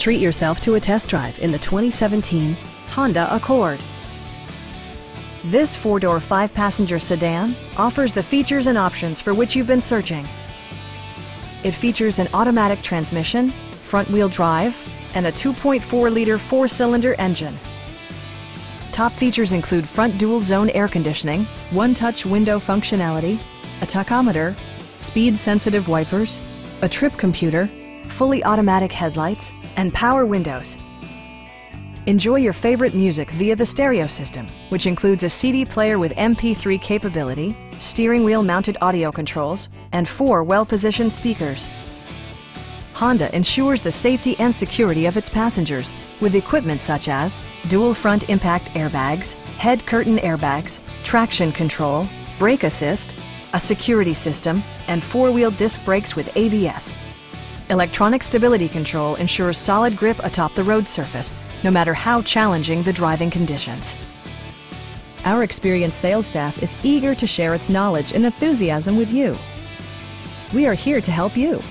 Treat yourself to a test drive in the 2017 Honda Accord. This 4-door, 5-passenger sedan offers the features and options for which you've been searching. It features an automatic transmission, front-wheel drive, and a 2.4-liter 4-cylinder engine. Top features include front dual-zone air conditioning, one-touch window functionality, a tachometer, speed-sensitive wipers, a trip computer, fully automatic headlights, and power windows. Enjoy your favorite music via the stereo system, which includes a CD player with MP3 capability, steering wheel mounted audio controls, and 4 well-positioned speakers. Honda ensures the safety and security of its passengers with equipment such as dual front impact airbags, head curtain airbags, traction control, brake assist, a security system, and 4-wheel disc brakes with ABS. Electronic stability control ensures solid grip atop the road surface, no matter how challenging the driving conditions. Our experienced sales staff is eager to share its knowledge and enthusiasm with you. We are here to help you.